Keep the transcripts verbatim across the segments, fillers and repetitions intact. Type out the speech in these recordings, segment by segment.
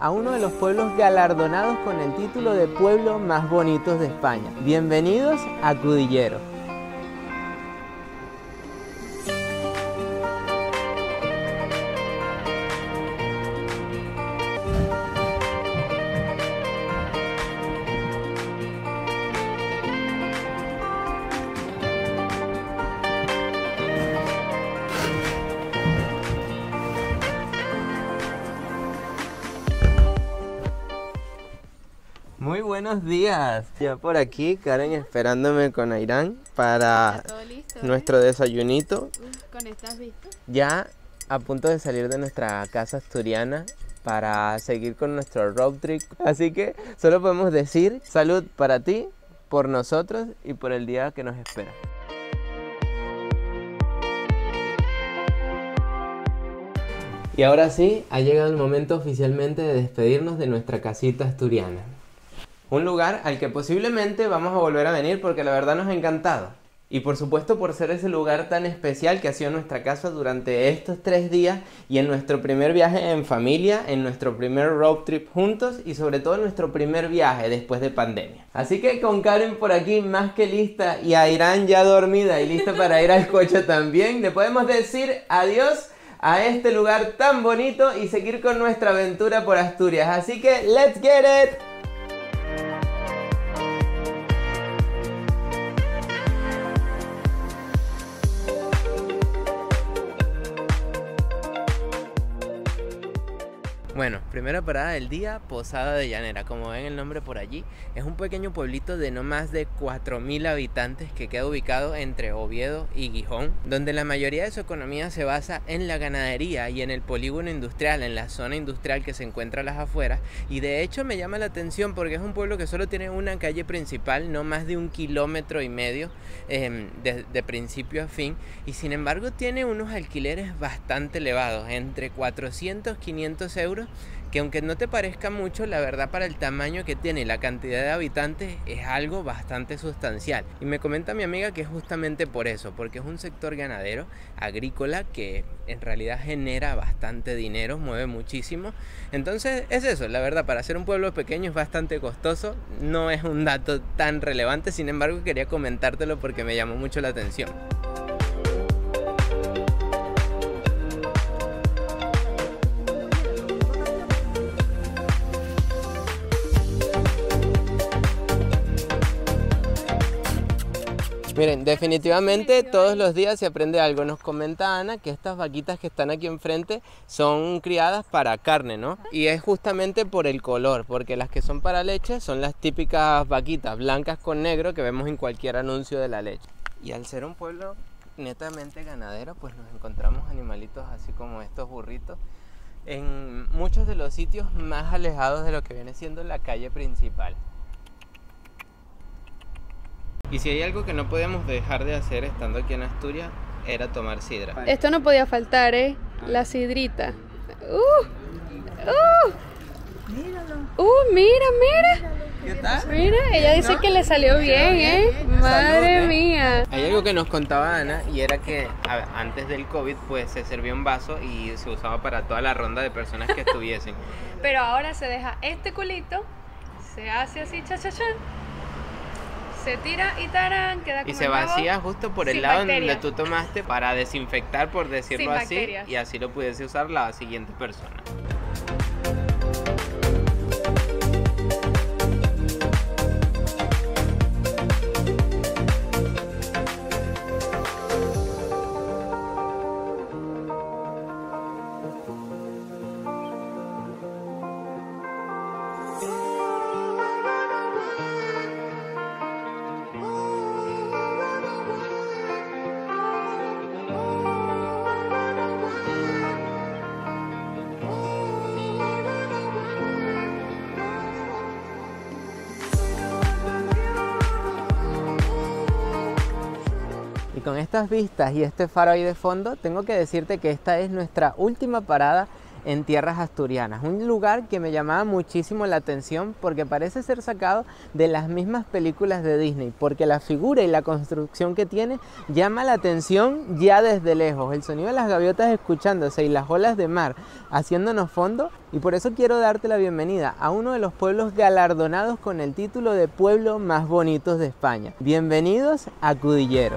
a uno de los pueblos galardonados con el título de pueblo más bonitos de España. Bienvenidos a Cudillero. Muy buenos días, ya por aquí Karen esperándome con Airán para listo, nuestro eh? desayunito. ¿Con estas vistas? Ya a punto de salir de nuestra casa asturiana para seguir con nuestro road trip. Así que solo podemos decir salud para ti, por nosotros y por el día que nos espera. Y ahora sí, ha llegado el momento oficialmente de despedirnos de nuestra casita asturiana. Un lugar al que posiblemente vamos a volver a venir porque la verdad nos ha encantado. Y por supuesto por ser ese lugar tan especial que ha sido nuestra casa durante estos tres días y en nuestro primer viaje en familia, en nuestro primer road trip juntos y sobre todo en nuestro primer viaje después de pandemia. Así que con Karen por aquí más que lista y Airán ya dormida y lista para ir al coche también, le podemos decir adiós a este lugar tan bonito y seguir con nuestra aventura por Asturias. Así que let's get it! Bueno, primera parada del día, Posada de Llanera, como ven el nombre por allí. Es un pequeño pueblito de no más de cuatro mil habitantes que queda ubicado entre Oviedo y Gijón, donde la mayoría de su economía se basa en la ganadería y en el polígono industrial, en la zona industrial que se encuentra a las afueras. Y de hecho me llama la atención porque es un pueblo que solo tiene una calle principal, no más de un kilómetro y medio eh, de, de principio a fin. Y sin embargo tiene unos alquileres bastante elevados, entre cuatrocientos y quinientos euros, que aunque no te parezca mucho, la verdad para el tamaño que tiene y la cantidad de habitantes es algo bastante sustancial. Y me comenta mi amiga que es justamente por eso, porque es un sector ganadero, agrícola, que en realidad genera bastante dinero, mueve muchísimo. Entonces es eso, la verdad para ser un pueblo pequeño es bastante costoso, no es un dato tan relevante, sin embargo quería comentártelo porque me llamó mucho la atención. Miren, definitivamente todos los días se aprende algo. Nos comenta Ana que estas vaquitas que están aquí enfrente son criadas para carne, ¿no? Y es justamente por el color, porque las que son para leche son las típicas vaquitas blancas con negro que vemos en cualquier anuncio de la leche. Y al ser un pueblo netamente ganadero, pues nos encontramos animalitos así como estos burritos en muchos de los sitios más alejados de lo que viene siendo la calle principal. Y si hay algo que no podíamos dejar de hacer estando aquí en Asturias, era tomar sidra. Esto no podía faltar, ¿eh? La sidrita. ¡Uh! ¡Uh! ¡Míralo! ¡Uh! ¡Mira, mira! ¿Qué tal? Mira, ella dice que le salió bien, ¿eh? ¡Madre mía! Hay algo que nos contaba Ana y era que antes del COVID pues se servía un vaso y se usaba para toda la ronda de personas que estuviesen. Pero ahora se deja este culito, se hace así, cha cha cha. Se tira y tarán, queda como y se vacía justo por el lado donde tú tomaste para desinfectar, por decirlo así, y así lo pudiese usar la siguiente persona. Y con estas vistas y este faro ahí de fondo, tengo que decirte que esta es nuestra última parada en tierras asturianas. Un lugar que me llamaba muchísimo la atención porque parece ser sacado de las mismas películas de Disney, porque la figura y la construcción que tiene llama la atención ya desde lejos. El sonido de las gaviotas escuchándose y las olas de mar haciéndonos fondo, y por eso quiero darte la bienvenida a uno de los pueblos galardonados con el título de pueblo más bonitos de España. Bienvenidos a Cudillero.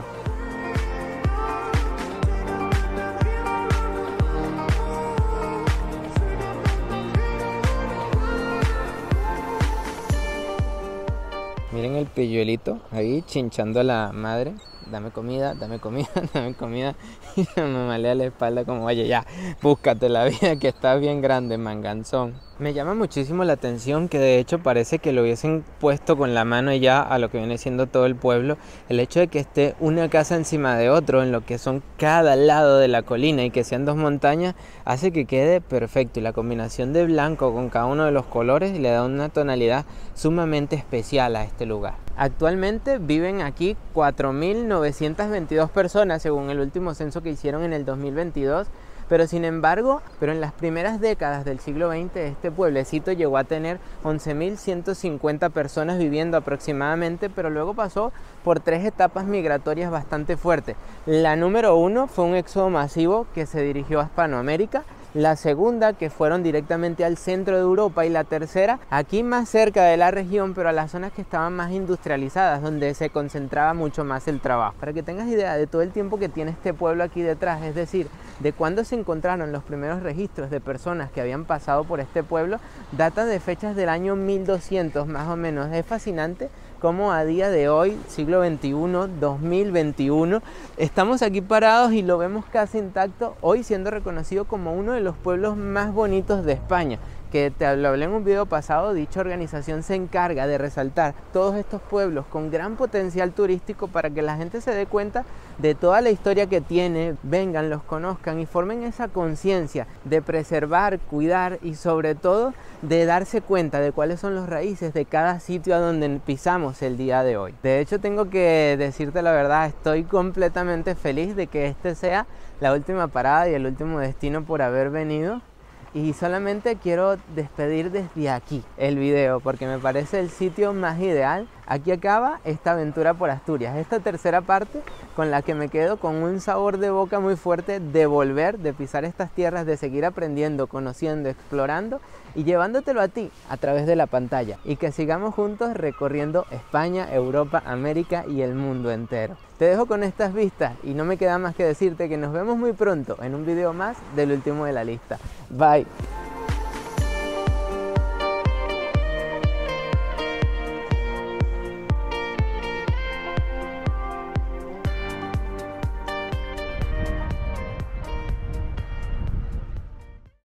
Miren el pilluelito ahí chinchando a la madre. Dame comida, dame comida, dame comida. Y me malea la espalda como, oye, ya, búscate la vida que está bien grande, manganzón. Me llama muchísimo la atención que de hecho parece que lo hubiesen puesto con la mano ya a lo que viene siendo todo el pueblo. El hecho de que esté una casa encima de otro en lo que son cada lado de la colina y que sean dos montañas hace que quede perfecto. Y la combinación de blanco con cada uno de los colores le da una tonalidad sumamente especial a este lugar. Actualmente viven aquí cuatro mil novecientas veintidós personas según el último censo que hicieron en el dos mil veintidós. Pero sin embargo, pero en las primeras décadas del siglo veinte este pueblecito llegó a tener once mil ciento cincuenta personas viviendo aproximadamente, pero luego pasó por tres etapas migratorias bastante fuertes. La número uno fue un éxodo masivo que se dirigió a Hispanoamérica, la segunda que fueron directamente al centro de Europa y la tercera aquí más cerca de la región, pero a las zonas que estaban más industrializadas, donde se concentraba mucho más el trabajo. Para que tengas idea de todo el tiempo que tiene este pueblo aquí detrás, es decir, de cuando se encontraron los primeros registros de personas que habían pasado por este pueblo, datan de fechas del año mil doscientos más o menos. Es fascinante cómo a día de hoy, siglo veintiuno, dos mil veintiuno, estamos aquí parados y lo vemos casi intacto, hoy siendo reconocido como uno de los pueblos más bonitos de España. Que te lo hablé en un video pasado, dicha organización se encarga de resaltar todos estos pueblos con gran potencial turístico para que la gente se dé cuenta de toda la historia que tiene, vengan, los conozcan y formen esa conciencia de preservar, cuidar y sobre todo de darse cuenta de cuáles son los raíces de cada sitio a donde pisamos el día de hoy. De hecho, tengo que decirte la verdad, estoy completamente feliz de que este sea la última parada y el último destino por haber venido. Y solamente quiero despedir desde aquí el video porque me parece el sitio más ideal. Aquí acaba esta aventura por Asturias, esta tercera parte con la que me quedo con un sabor de boca muy fuerte de volver, de pisar estas tierras, de seguir aprendiendo, conociendo, explorando y llevándotelo a ti a través de la pantalla. Y que sigamos juntos recorriendo España, Europa, América y el mundo entero. Te dejo con estas vistas y no me queda más que decirte que nos vemos muy pronto en un video más del último de la lista. Bye.